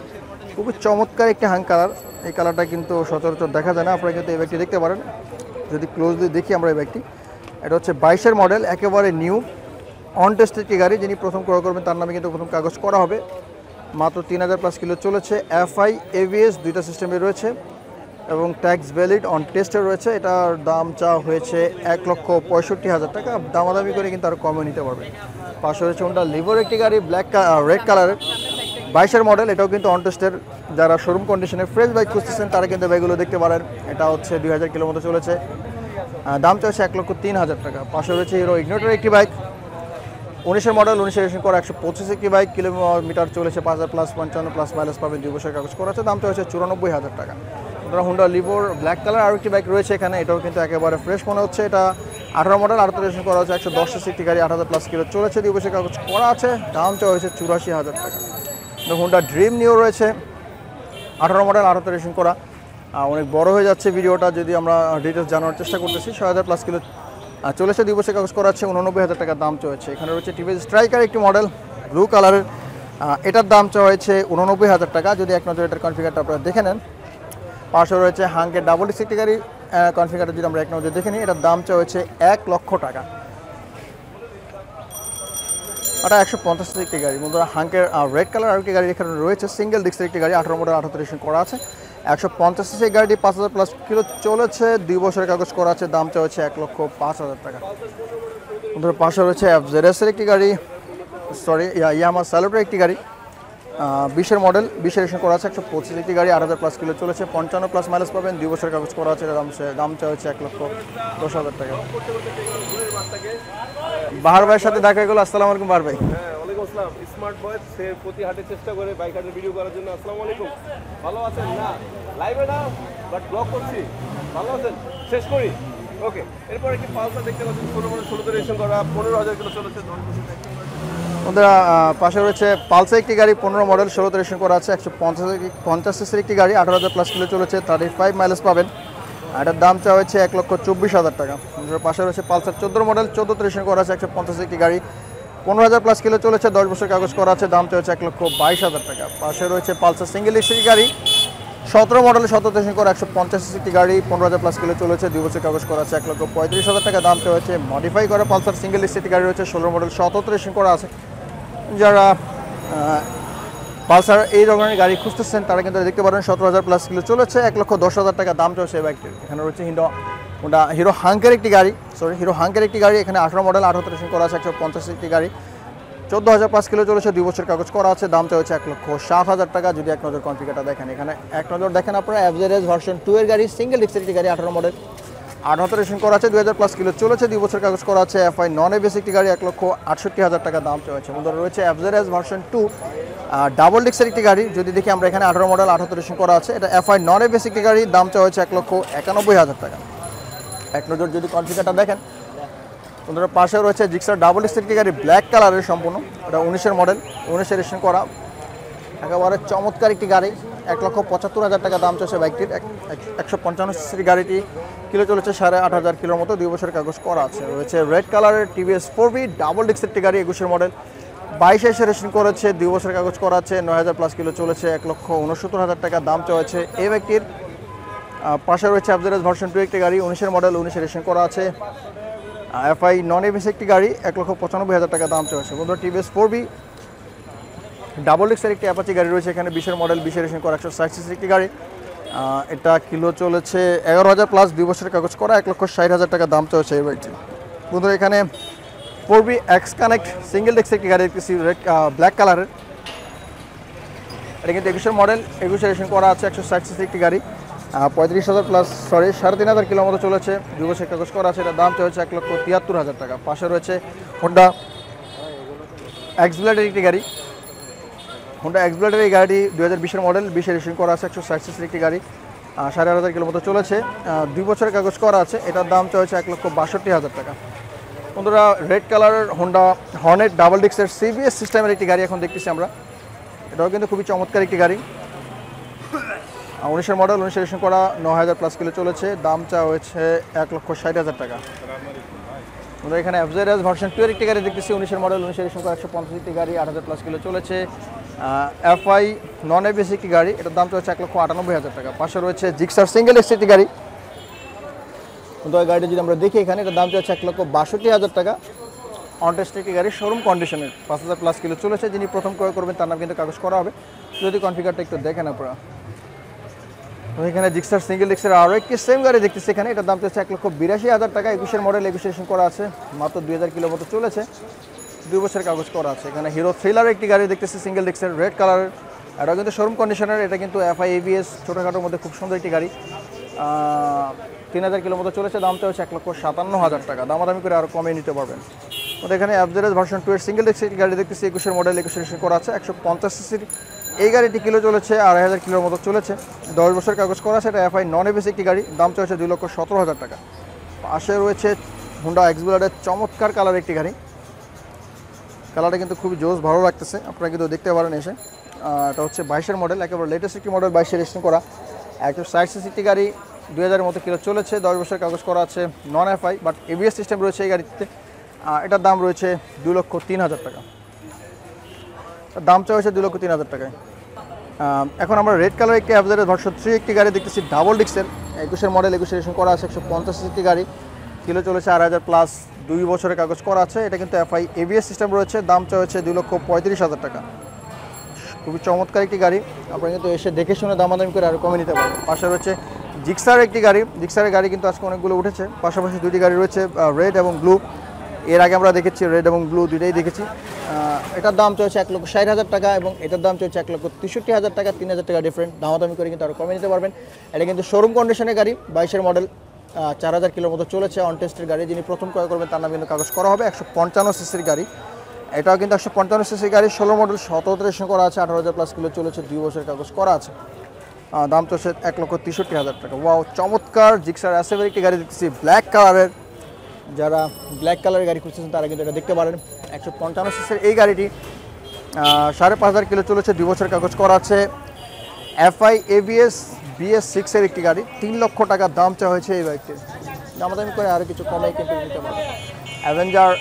খুবই চমৎকার একটি হাঙ্ক কালার, এই কালারটা কিন্তু সচরাচর দেখা যায় না, আপনারা কিন্তু এই বাইকটি দেখতে পারেন। যদি ক্লোজলি দেখি আমরা এই বাইকটি, এটা হচ্ছে বাইশের মডেল, একেবারে নিউ, অন টেস্ট একটি গাড়ি, যিনি প্রথম ক্রয় করবেন তার নামে কিন্তু প্রথম কাগজ করা হবে, মাত্র তিন হাজার প্লাস কিলো চলেছে, এফআই এভিএস দুইটা সিস্টেমে রয়েছে এবং ট্যাক্স ভ্যালিড, অন টেস্টে রয়েছে। এটার দাম চাওয়া হয়েছে এক লক্ষ পঁয়ষট্টি হাজার টাকা, দামাদামি করে কিন্তু আরও কমে নিতে পারবে। পাশে রয়েছে হোন্ডা লিভোর একটি গাড়ি, ব্ল্যাক রেড কালারের, বাইশের মডেল, এটাও কিন্তু অন টেস্টের, যারা শোরুম কন্ডিশনে ফ্রেশ বাইক খুঁজতেছেন তারা কিন্তু বাইকগুলো দেখতে পারেন। এটা হচ্ছে দুই হাজার কিলো মতো চলেছে, দাম চাওয়া হচ্ছে এক লক্ষ তিন হাজার টাকা। পাশে রয়েছে হিরো ইগনোটার একটি বাইক, উনিশের মডেল, উনিশে রেজিস্ট্রেশন করা, একশো পঁচিশ একটি বাইক, কিলোমিটার চলেছে পাঁচ হাজার প্লাস, পঞ্চান্ন প্লাস মাইলেজ পাবেন, দুই বছর কাগজ করা আছে, দাম তো হচ্ছে চুরানব্বই হাজার টাকা। আপনারা হোন্ডা লিভোর ব্ল্যাক কালার আর একটি বাইক রয়েছে এখানে, এটাও কিন্তু একেবারে ফ্রেশ মনে হচ্ছে, এটা আঠারো মডেল, আঠারো রেজিস্ট্রেশন করা আছে, একশো দশ সিসি গাড়ি, আট হাজার প্লাস কিলো চলেছে, দুই বছর কাগজ করা আছে, দাম তো হয়েছে চুরাশি হাজার টাকা। হোন্ডা ড্রিম নিউ রয়েছে, আঠারো মডেল, আঠারো রেজিস্ট্রেশন করা, অনেক বড় হয়ে যাচ্ছে ভিডিওটা, যদি আমরা ডিটেলস জানার চেষ্টা করতেছি। ছয় হাজার প্লাস কিলো চলেছে, দুই বছর কাগজ করা আছে, উননব্বই হাজার টাকার দাম চলেছে। এখানে রয়েছে টিভিএস স্ট্রাইকার একটি মডেল, ব্লু কালারের, এটার দাম চলেছে উননব্বই হাজার টাকা, যদি এক নজর এটার কনফিগারটা আপনারা দেখে নেন। পাশে রয়েছে হাঙ্কের ডাবল ডিক্স একটি গাড়ি, কনফিগারটা যদি আমরা এক নজর দেখে নিই, এটার দাম চলেছে এক লক্ষ টাকা, এটা একশো পঞ্চাশ একটি গাড়ি। বন্ধুরা হাঙ্কের রেড কালার আর একটি গাড়ি এখানে রয়েছে, সিঙ্গেল ডিক্সের একটি গাড়ি, আঠারো মডেল, আঠারো রেজিস্ট্রেশন করা আছে, একশো পঞ্চাশ সিসি গাড়িটি, পাঁচ হাজার প্লাস কিলো চলেছে, দুই বছরের কাগজ করা আছে, দাম চাইছে এক লক্ষ পাঁচ হাজার টাকা। ধরো পাশে রয়েছে এফজেড এস এর একটি গাড়ি, সরি ইয়ামাহা স্যালুটের একটি গাড়ি, বিশ এর মডেল বিশ রেজিস্ট্রেশন করা আছে একশো পঁচিশ লিটার গাড়ি আট হাজার প্লাস কিলো চলেছে পঞ্চান্ন প্লাস মাইলেজ পাবেন দুই বছরের কাগজ করা আছে দাম দাম চা হচ্ছে এক লক্ষ দশ হাজার টাকা। বাহার ভাইয়ের সাথে দেখা হয়ে গেল। আসসালামু আলাইকুম বাহার ভাই। হ্যাঁ ওয়ালাইকুম আসসালাম। স্মার্ট বয় সে প্রতি হাটে চেষ্টা করে বাইক হাটের ভিডিও করার জন্য। আসসালামু আলাইকুম, ভালো আছেন? না লাইভে না বাট ব্লগ করছি। ভালো আছেন? শেষ করি। ওকে, এরপর একটি পালসার দেখতে পাচ্ছেন ষোলো মডেল ষোলো রেজিস্ট্রেশন করা পনেরো হাজার কিলো চলেছে। বন্ধুরা পাশে রয়েছে পালসার একটি গাড়ি পনেরো মডেল ষোলো রেজিস্ট্রেশন করা আছে একশো পঞ্চাশ পঞ্চাশ সিসির একটি গাড়ি আঠারো হাজার প্লাস কিলো চলেছে থার্টি ফাইভ মাইলেজ পাবেন। এটার দাম চাওয়া হয়েছে এক লক্ষ চব্বিশ হাজার টাকা। পাশে রয়েছে পালসার চোদ্দো মডেল চোদ্দো রেজিস্ট্রেশন করা আছে একশো পঞ্চাশ একটি গাড়ি পনেরো হাজার প্লাস কিলো চলেছে দশ বছর কাগজ করা আছে দাম চাওয়া হচ্ছে এক লক্ষ বাইশ হাজার টাকা। পাশে রয়েছে পালসার সিঙ্গেল এক্সের গাড়ি সতেরো মডেল সতেরো রেজিস্ট্রেশন করা একশো পঞ্চাশ একটি গাড়ি পনেরো হাজার প্লাস কিলো চলেছে দুই বছর কাগজ করা আছে এক লক্ষ পঁয়ত্রিশ হাজার টাকা দাম চাওয়া হচ্ছে। মডিফাই করা পালসার সিঙ্গেল এক্সের গাড়ি রয়েছে ষোলো মডেল সতেরো রেজিস্ট্রেশন করা আছে। যারা পালসার এই ধরনের গাড়ি খুঁজতেছেন তারা কিন্তু দেখতে পারেন সতেরো হাজার প্লাস কিলো চলেছে এক লক্ষ দশ হাজার টাকা দাম চলছে বাইকটির। এখানে রয়েছে হিরো ওটা হিরো হাঙ্কের একটি গাড়ি সরি হিরো হাঙ্কের একটি গাড়ি এখানে আঠারো মডেল আঠারো রেজিস্ট্রেশন করা আছে একশো পঞ্চাশ একটি গাড়ি চোদ্দো হাজার প্লাস কিলো চলেছে দুই বছর কাগজ করা আছে দাম চলছে এক লক্ষ সাত হাজার টাকা। যদি এক নজর কনফিগারটা দেখেন এখানে এক নজর দেখেন আপনারা এফজেড এস ভার্সন টু এর গাড়ি সিঙ্গেল ডিস্কের একটি গাড়ি আঠারো মডেল আঠারো রেজিস্ট্রেশন করা আছে দুই হাজার প্লাস কিলো চলেছে দুই বছর কাগজ করা আছে এফআই নন এবিএস একটি গাড়ি এক লক্ষ আটষট্টি হাজার টাকা দাম চলছে। বন্ধুরা রয়েছে FZ S version two double ডিস্কের একটি গাড়ি যদি দেখি আমরা এখানে আঠারো মডেল আঠারো রেজিস্ট্রেশন করা আছে এটা এফআই নন এবিএস একটি গাড়ি দাম চাওয়া হয়েছে এক লক্ষ একানব্বই হাজার টাকা। এক নজর যদি কনফিগারটা দেখেন বন্ধুরা পাশে রয়েছে জিক্সার ডাবল ডিস্কের একটি গাড়ি ব্ল্যাক কালারের সম্পূর্ণ এটা উনিশের মডেল উনিশে রেজিস্ট্রেশন করা একেবারে চমৎকার একটি গাড়ি এক লক্ষ পঁচাত্তর হাজার টাকা দাম চলছে বাইকটির। একশো পঞ্চান্ন সিসির গাড়িটি কিলো চলেছে সাড়ে আট হাজার কিলোর মতো দুই বছর কাগজ করা আছে। রয়েছে রেড কালারের টিভিএস ফোর বি ডাবল ডিস্কের একটি গাড়ি একুশের মডেল বাইশে এসে রেজিস্ট্রেশন করেছে দুই বছর কাগজ করা আছে নয় হাজার প্লাস কিলো চলেছে এক লক্ষ উনসত্তর হাজার টাকা দাম চলেছে এই বাইকটির। পাশে রয়েছে অ্যাভজারেজ ভার্সন টু একটি গাড়ি উনিশের মডেল উনিশে রেজিস্ট্রেশন করা আছে এফআই নন এভিএস একটি গাড়ি এক লক্ষ পঁচানব্বই হাজার টাকা দাম চলেছে। বন্ধুরা টিভিএস ফোর বি ডাবল ডিস্কের একটি অ্যাপাচি গাড়ি রয়েছে এখানে বিশের মডেল বিশের রেজিস্ট্রেশন করা একশো ষাট সিসির একটি গাড়ি এটা কিলো চলেছে এগারো হাজার প্লাস দুই বছরের কাগজ করা এক লক্ষ ষাট হাজার টাকা দাম চলেছে এই বাইকটি। বন্ধুরা এখানে four B X connect single ডিস্কের একটি গাড়ি দেখতেছি রেড ব্ল্যাক কালারের এটা কিন্তু একুশের মডেল একুশে রেজিস্ট্রেশন করা আছে একশো ষাট সিসির একটি গাড়ি পঁয়ত্রিশ হাজার প্লাস সরি সাড়ে তিন হাজার কিলো মতো চলেছে দুই বছরের কাগজ করা আছে এটার দাম চলেছে এক লক্ষ তিয়াত্তর হাজার টাকা। পাশে রয়েছে হোন্ডা এক্সব্লেডের একটি গাড়ি হোন্ডা এক্সব্লেডের এই গাড়িটি দুই হাজার বিশের মডেল বিশে রেজিস্ট্রেশন করা আছে একশো ষাট সিসির একটি গাড়ি সাড়ে আট হাজার কিলো মতো চলেছে দুই বছরের কাগজ করা আছে এটার দাম চলেছে এক লক্ষ বাষট্টি হাজার টাকা। বন্ধুরা রেড কালারের হোন্ডা হর্নেট ডাবল ডিস্কের সিবিএস সিস্টেমের একটি গাড়ি এখন দেখতেছি আমরা এটাও কিন্তু খুবই চমৎকার একটি গাড়ি উনিশের মডেল উনিশে রেজিস্ট্রেশন করা নয় হাজার প্লাস কিলো চলেছে দাম চাওয়া হয়েছে এক লক্ষ ষাট হাজার টাকা। বন্ধুরা এখানে এফজেড এস ভার্সন টু এর একটি গাড়ি দেখতেছি উনিশের মডেল উনিশে রেজিস্ট্রেশন করা একশো পঞ্চাশ একটি গাড়ি আট হাজার প্লাস কিলো চলেছে এফআই নন এবিএস একটি গাড়ি এটার দাম চাওয়া এক লক্ষ আটানব্বই হাজার টাকা। পাশে রয়েছে জিক্সার সিঙ্গেল এক্স একটি গাড়ি বন্ধু এই গাড়িটা যদি আমরা দেখি এখানে এটার দাম চাওয়া এক লক্ষ বাষট্টি হাজার টাকা অনটেস্ট একটি গাড়ি শোরুম কন্ডিশনের পাঁচ হাজার প্লাস কিলো চলেছে যিনি প্রথম ক্রয় করবেন তার নাম কিন্তু কাগজ করা হবে। যদি কনফিগারটা একটু দেখেন আপনারা এখানে জিক্সার সিঙ্গেল ডিস্কের আরও একটি সেম গাড়ি দেখতেছি এখানে এটার দাম চলছে এক লক্ষ বিরাশি হাজার টাকা একুশের মডেল একুশে রেজিস্ট্রেশন করা আছে মাত্র দুই হাজার কিলো মতো চলেছে দুই বছর কাগজ করা আছে। এখানে হিরো থ্রিলার একটি গাড়ি দেখতেছি সিঙ্গেল ডিস্কের রেড কালারের এটা কিন্তু শোরুম কন্ডিশনের এটা কিন্তু এফআই এবিএস ছোটোখাটোর মধ্যে খুব সুন্দর একটি গাড়ি তিন হাজার কিলো মতো চলেছে দাম চলছে এক লক্ষ সাতান্ন হাজার টাকা দামাদামি করে আরও কমিয়ে নিতে পারবেন। এখানে অ্যাভজারেজ ভার্সন টু এর সিঙ্গেল ডিস্কের গাড়ি দেখতেছি একুশের মডেল একুশে রেজিস্ট্রেশন করা আছে একশো পঞ্চাশ সিসির এই গাড়িটি কিলো চলেছে আড়াই হাজার কিলোর মতো চলেছে দশ বছর কাগজ করা আছে এটা এফআই নন এবিএস একটি গাড়ি দাম চলেছে দুই লক্ষ সতেরো হাজার টাকা। পাশে রয়েছে হোন্ডা এক্সব্লেডের চমৎকার কালার একটি গাড়ি কালারটা কিন্তু খুবই জোশ ভালো লাগতেছে আপনারা কিন্তু দেখতে পারেন এসে এটা হচ্ছে বাইশের মডেল একেবারে লেটেস্ট একটি মডেল বাইশে রেজিস্ট্রেশন করা একশো ষাট সিসি একটি গাড়ি দুই হাজারের মতো কিলো চলেছে দশ বছর কাগজ করা আছে non FI but ABS system রয়েছে এই গাড়িতে এটার দাম রয়েছে দুই লক্ষ তিন হাজার টাকা দাম চাওয়া হয়েছে দুই লক্ষ তিন হাজার টাকায়। এখন আমরা রেড কালার একটি অ্যাভজারেজ ভার্সন থ্রি একটি গাড়ি দেখতেছি ডাবল ডিস্কের একুশের মডেল একুশে রেজিস্ট্রেশন করা আছে একশো পঞ্চাশ একটি গাড়ি কিলো চলেছে আড়াই হাজার প্লাস দুই বছরের কাগজ করা আছে এটা কিন্তু এফআই এবিএস সিস্টেম রয়েছে দাম চাওয়া হয়েছে দুই লক্ষ পঁয়ত্রিশ হাজার টাকা খুবই চমৎকার একটি গাড়ি আপনারা কিন্তু এসে দেখে শুনে দামাদামি করে আরও কমে নিতে পারবেন। পাশে রয়েছে জিক্সার একটি গাড়ি জিক্সারের গাড়ি কিন্তু আজকে অনেকগুলো উঠেছে পাশাপাশি দুটি গাড়ি রয়েছে রেড এবং ব্লু এর আগে আমরা দেখেছি রেড এবং ব্লু দুটেই দেখেছি এটার দাম চলছে এক লক্ষ ষাট হাজার টাকা এবং এটার দাম চলছে এক লক্ষ তেষট্টি হাজার টাকা তিন হাজার টাকা ডিফারেন্ট দামাদামি করে কিন্তু আরো কমে নিতে পারবেন এটা কিন্তু শোরুম কন্ডিশনে গাড়ি বাইশ এর মডেল চার হাজার কিলোর মতো চলেছে অন টেস্টের গাড়ি যিনি প্রথম ক্রয় করবেন তার নামে কিন্তু কাগজ করা হবে একশো পঞ্চান্ন সিসির গাড়ি এটাও কিন্তু একশো পঞ্চান্ন সিসির গাড়ি ষোলো মডেল সতেরো রেশন করা আছে আঠারো হাজার প্লাস কিলো চলেছে দুই বছরের কাগজ করা আছে দাম চলছে এক লক্ষ তেষট্টি হাজার টাকা ওয়াও চমৎকার জিক্সার এস এর একটি গাড়ি দেখতেছি ব্ল্যাক কালারের যারা ব্ল্যাক কালারের গাড়ি খুঁজছেন তারা কিন্তু এটা দেখতে পারেন একশো পঞ্চান্ন সিসির এই গাড়িটি সাড়ে পাঁচ হাজার কিলো চলেছে দুই বছরের কাগজ করা আছে এফআই এবিএস বিএস সিক্স এর একটি গাড়ি তিন লক্ষ টাকা দাম চা হয়েছে এই বাইকটির দামাদামি করে আরও কিছু কমে কিন্তু নিতে পারবে অ্যাভেঞ্জার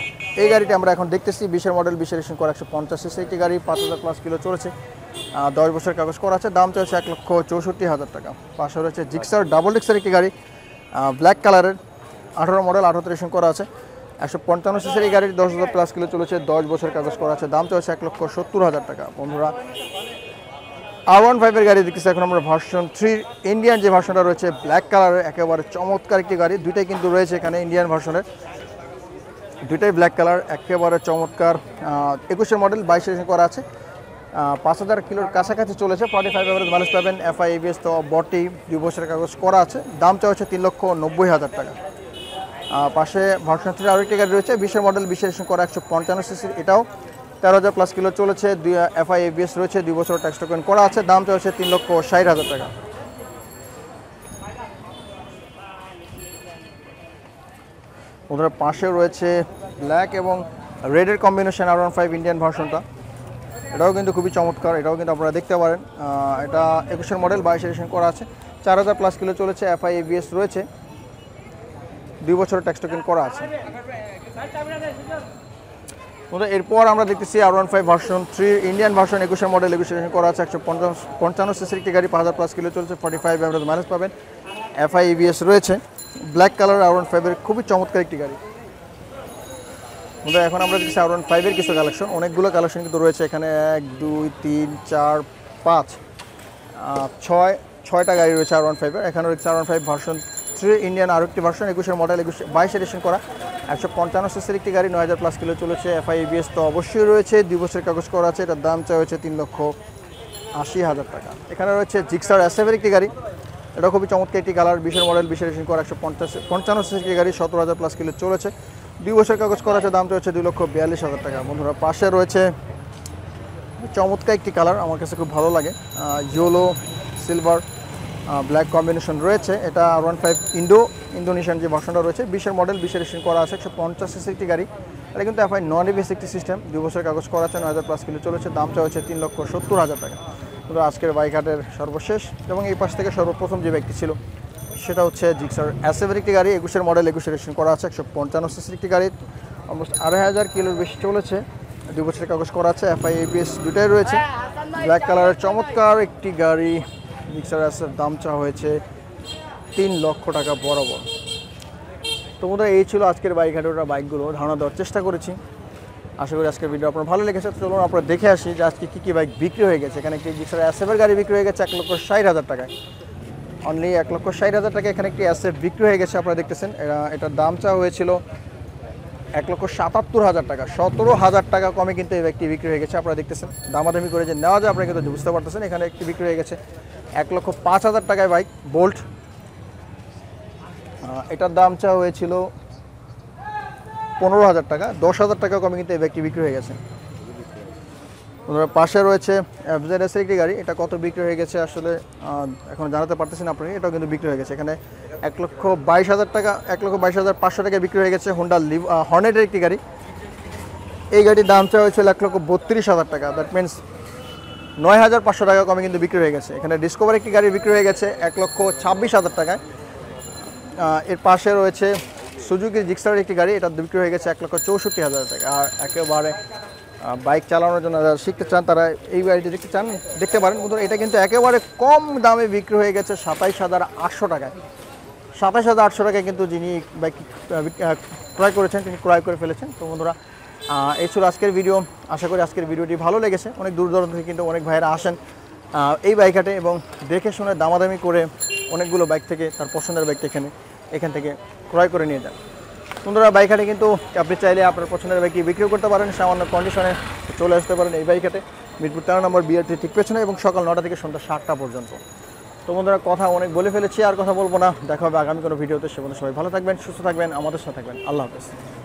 এই গাড়িটি আমরা এখন দেখতেছি বিশের মডেল বিশের রেশন করা একশো পঞ্চাশ সিসি একটি গাড়ি পাঁচ হাজার প্লাস কিলো চলেছে দশ বছরের কাগজ করা আছে দাম চলছে এক লক্ষ চৌষট্টি হাজার টাকা পাশে রয়েছে জিক্সার ডাবল এক্সের একটি গাড়ি ব্ল্যাক কালারের আঠারো মডেল আঠারো রেশন করা আছে একশো পঞ্চান্ন সিসির এই গাড়িটি দশ হাজার প্লাস কিলো চলেছে দশ বছরের কাগজ করা আছে দাম চলছে এক লক্ষ সত্তর হাজার টাকা বন্ধুরা আর ওয়ান ফাইভের গাড়ি দেখতেছি এখন আমরা ভার্সন থ্রির ইন্ডিয়ান যে ভার্সনটা রয়েছে ব্ল্যাক কালারের একেবারে চমৎকার একটি গাড়ি দুইটাই কিন্তু রয়েছে এখানে ইন্ডিয়ান ভার্সনের দুইটাই ব্ল্যাক কালার একেবারে চমৎকার একুশের মডেল বাইশে করা আছে পাঁচ হাজার কিলোর কাছাকাছি চলেছে ফর্টি ফাইভ এভারেজ মাইলেজ পাবেন এফআইএবিএস তো বটি দুই বছরের কাগজ করা আছে দাম চাওয়া হচ্ছে তিন লক্ষ নব্বই হাজার টাকা পাশে ভার্সন থ্রির আরও একটি গাড়ি রয়েছে বিশের মডেল বিশের করা একশো পঞ্চান্ন সিসির এটাও তেরো হাজার প্লাস কিলো চলেছে দুই এফআই এবিএস রয়েছে দুই বছর ট্যাক্স টোকেন করা আছে দাম চলছে তিন লক্ষ ষাট হাজার টাকা ওদের পাশে রয়েছে ব্ল্যাক এবং রেডের combination R one five Indian ভার্সনটা এটাও কিন্তু খুবই চমৎকার এটাও কিন্তু আপনারা দেখতে পারেন এটা একুশের মডেল বাইশে রেশন করা আছে চার হাজার প্লাস কিলো চলেছে এফআই এবিএস রয়েছে দুই বছর ট্যাক্স টোকেন করা আছে এরপর আমরা দেখতেছি R one five version three Indian version একুশের মডেল রেজিস্ট্রেশন করা আছে একশো পঞ্চাশ পঞ্চান্ন সিসির একটি গাড়ি পাঁচ হাজার প্লাস কিলো চলছে ফর্টি ফাইভ অ্যাভারেজ মাইলেজ পাবেন এফআই ইভিএস রয়েছে ব্ল্যাক কালার আর ওয়ান ফাইভের খুবই চমৎকার একটি গাড়ি এখন আমরা দেখছি আর ওয়ান ফাইভের কিছু কালেকশন অনেকগুলো কালেকশন কিন্তু রয়েছে এখানে এক দুই তিন চার পাঁচ ছয় ছয়টা গাড়ি রয়েছে আর ওয়ান ফাইভের এখানে রয়েছে R one five version three Indian আরও একটি ভার্সন একুশের মডেল একুশ বাইশ এডিশন করা একশো পঞ্চান্ন সিসির একটি গাড়ি নয় হাজার প্লাস কিলো চলেছে এফআইবিএস তো অবশ্যই রয়েছে দুই বছরের কাগজ করা আছে এটার দাম চা হয়েছে তিন লক্ষ আশি হাজার টাকা এখানে রয়েছে জিক্সার এস এফের একটি গাড়ি এটা খুবই চমৎকার একটি কালার বিশের মডেল বিশের রেশন করা একশো পঞ্চাশ পঞ্চান্ন সিসির একটি গাড়ি সতেরো হাজার প্লাস কিলো চলেছে দুই বছরের কাগজ করা আছে দাম চা হচ্ছে দুই লক্ষ বিয়াল্লিশ হাজার টাকা বন্ধুরা পাশে রয়েছে চমৎকার একটি কালার আমার কাছে খুব ভালো লাগে ইয়েলো সিলভার ব্ল্যাক কম্বিনেশন রয়েছে এটা ওয়ান ফাইভ ইন্ডো ইন্দোনেশিয়ান যে ভার্সনটা রয়েছে বিশের মডেল বিশের রেশন করা আছে একশো পঞ্চাশ সিসি একটি গাড়ি এটা কিন্তু এফআই নন এভিএস একটি সিস্টেম দুই বছর কাগজ করা আছে নয় হাজার প্লাস কিলো চলেছে দামটা হচ্ছে তিন লক্ষ সত্তর হাজার টাকা আজকের বাইকহাটের সর্বশেষ এবং এই পাশ থেকে সর্বপ্রথম যে বাইকটি ছিল সেটা হচ্ছে জিক্সার এস এফের একটি গাড়ি একুশের মডেল একুশে রেশন করা আছে একশো পঞ্চান্ন সিসির একটি গাড়ি অলমোস্ট আড়াই হাজার কিলোর বেশি চলেছে দুই বছরের কাগজ করা আছে এফআই এবিএস দুটাই রয়েছে ব্ল্যাক কালারের চমৎকার একটি গাড়ি জিক্সার এস এর দাম চা হয়েছে তিন লক্ষ টাকা বরাবর তোমরা এই ছিল আজকের বাইক হাটের বাইকগুলো ধারণা দেওয়ার চেষ্টা করেছি আশা করি আজকের ভিডিও আপনার ভালো লেগেছে চলুন আপনারা দেখে আসি যে আজকে কী কী বাইক বিক্রি হয়ে গেছে এখানে একটি জিক্সার এস এফের গাড়ি বিক্রি হয়ে গেছে এক লক্ষ ষাট হাজার টাকায় অনলি এক লক্ষ ষাট হাজার টাকা এখানে একটি এস এফ বিক্রি হয়ে গেছে আপনারা দেখতেছেন এটার দাম চাওয়া হয়েছিল এক লক্ষ সাতাত্তর হাজার টাকা সতেরো হাজার টাকা কমে কিন্তু এই বাইকটি বিক্রি হয়ে গেছে আপনারা দেখতেছেন দামাদামি করে যে নেওয়া যায় আপনারা কিন্তু বুঝতে পারতেছেন এখানে একটি বিক্রি হয়ে গেছে এক লক্ষ পাঁচ হাজার টাকায় বাইক বোল্ট এটার দাম চাওয়া হয়েছিল পনেরো হাজার টাকা দশ হাজার টাকা কমে কিন্তু এই ব্যাগটি বিক্রি হয়ে গেছে পাশে রয়েছে এফজেড এস এর একটি গাড়ি এটা কত বিক্রি হয়ে গেছে আসলে এখন জানাতে পারতেছেন আপনাকে এটাও কিন্তু বিক্রি হয়ে গেছে এখানে এক লক্ষ বাইশ হাজার টাকা এক লক্ষ বাইশ হাজার পাঁচশো টাকা বিক্রি হয়ে গেছে হোন্ডা হর্নেটের একটি গাড়ি এই গাড়ির দাম চাওয়া হয়েছিল এক লক্ষ বত্রিশ হাজার টাকা দ্যাট মিনস নয় হাজার পাঁচশো টাকা কমে কিন্তু বিক্রি হয়ে গেছে এখানে ডিসকভার একটি গাড়ি বিক্রি হয়ে গেছে এক লক্ষ ছাব্বিশ হাজার টাকায় এর পাশে রয়েছে সুজুকি জিক্সারের একটি গাড়ি এটা বিক্রি হয়ে গেছে এক লক্ষ চৌষট্টি হাজার টাকা আর একেবারে বাইক চালানোর জন্য যারা শিখতে চান তারা এই গাড়িটি দেখতে চান দেখতে পারেন কিন্তু এটা কিন্তু একেবারে কম দামে বিক্রি হয়ে গেছে সাতাইশ হাজার আটশো টাকায় সাতাইশ হাজার আটশো টাকায় কিন্তু যিনি বাইক ক্রয় করেছেন তিনি ক্রয় করে ফেলেছেন তো বন্ধুরা এই ছিল আজকের ভিডিও আশা করি আজকের ভিডিওটি ভালো লেগেছে অনেক দূর দূরান্ত থেকে কিন্তু অনেক ভাইয়েরা আসেন এই বাইক হাটে এবং দেখে শুনে দামাদামি করে অনেকগুলো বাইক থেকে তার পছন্দের বাইকটা এখানে এখান থেকে ক্রয় করে নিয়ে যান বন্ধুরা বাইক হাটে কিন্তু আপনি চাইলে আপনার পছন্দের বাইকই বিক্রি করতে পারেন, সামান্য কন্ডিশনে চলে আসতে পারেন এই বাইক হাটে, মিরপুর তেরো নম্বর বিআরটি ঠিক পেছনে, এবং সকাল নটা থেকে সন্ধ্যা সাতটা পর্যন্ত। তো বন্ধুরা কথা অনেক বলে ফেলেছি, আর কথা বলবো না, দেখা হবে আগামী কোনো ভিডিওতে। সে বন্ধু সবাই ভালো থাকবেন, সুস্থ থাকবেন, আমাদের সাথে থাকবেন, আল্লাহ হাফেজ।